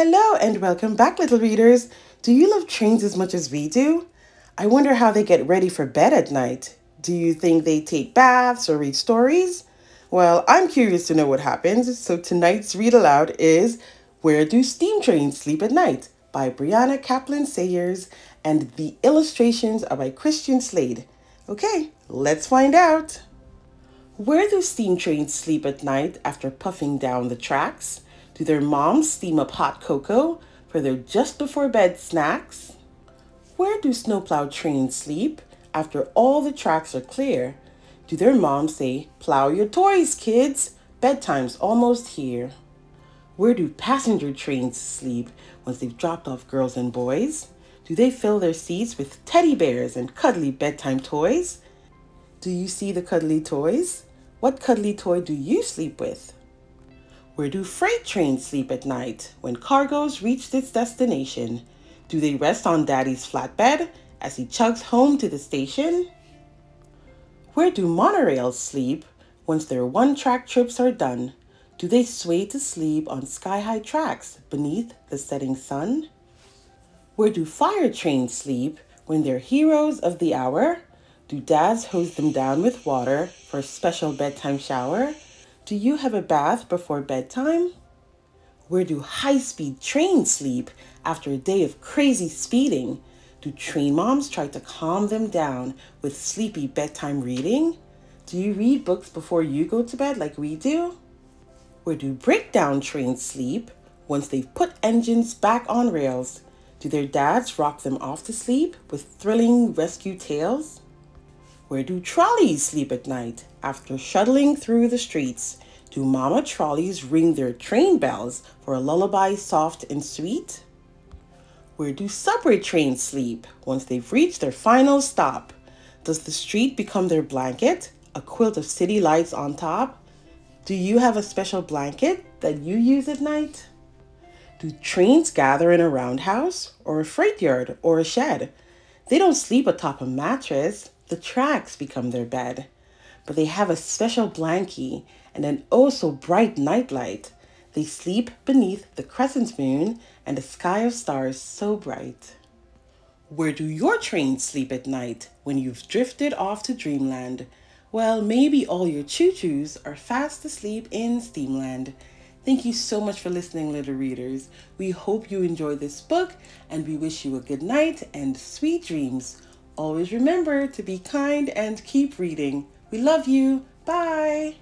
Hello and welcome back, little readers. Do you love trains as much as we do? I wonder how they get ready for bed at night. Do you think they take baths or read stories? Well, I'm curious to know what happens, so tonight's read aloud is Where Do Steam Trains Sleep at Night? By Brianna Caplan Sayres, and the illustrations are by Christian Slade. Okay, let's find out. Where do steam trains sleep at night after puffing down the tracks? Do their moms steam up hot cocoa for their just-before-bed snacks? Where do snowplow trains sleep after all the tracks are clear? Do their moms say, "Plow your toys, kids, bedtime's almost here"? Where do passenger trains sleep once they've dropped off girls and boys? Do they fill their seats with teddy bears and cuddly bedtime toys? Do you see the cuddly toys? What cuddly toy do you sleep with? Where do freight trains sleep at night when cargo's reached its destination? Do they rest on Daddy's flatbed as he chugs home to the station? Where do monorails sleep once their one-track trips are done? Do they sway to sleep on sky-high tracks beneath the setting sun? Where do fire trains sleep when they're heroes of the hour? Do dads hose them down with water for a special bedtime shower? Do you have a bath before bedtime? Where do high-speed trains sleep after a day of crazy speeding? Do train moms try to calm them down with sleepy bedtime reading? Do you read books before you go to bed like we do? Where do breakdown trains sleep once they've put engines back on rails? Do their dads rock them off to sleep with thrilling rescue tales? Where do trolleys sleep at night after shuttling through the streets? Do mama trolleys ring their train bells for a lullaby soft and sweet? Where do subway trains sleep once they've reached their final stop? Does the street become their blanket, a quilt of city lights on top? Do you have a special blanket that you use at night? Do trains gather in a roundhouse or a freight yard or a shed? They don't sleep atop a mattress. The tracks become their bed, but they have a special blankie and an oh-so-bright nightlight. They sleep beneath the crescent moon and a sky of stars so bright. Where do your trains sleep at night when you've drifted off to dreamland? Well, maybe all your choo-choos are fast asleep in Steamland. Thank you so much for listening, little readers. We hope you enjoyed this book, and we wish you a good night and sweet dreams. Always remember to be kind and keep reading. We love you. Bye.